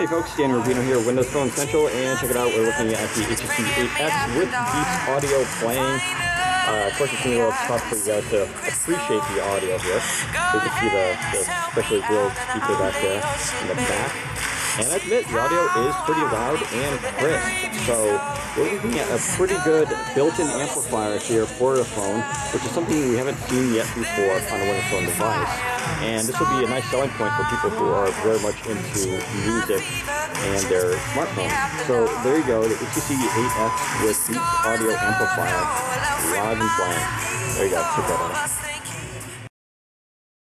Hey folks, Daniel Rubino here, Windows Phone Central, and check it out, we're looking at the HTC 8X with Beats Audio playing. Of course, it's going to be a little tough for you guys to appreciate the audio here. You can see the specially grilled speaker back there in the back. And I admit, the audio is pretty loud and crisp, so we're looking at a pretty good built-in amplifier here for the phone, which is something we haven't seen yet before on a Windows Phone device. And this will be a nice selling point for people who are very much into music and their smartphone. So there you go, the HTC 8X with Beats Audio amplifier, live and playing. There you go, check that out.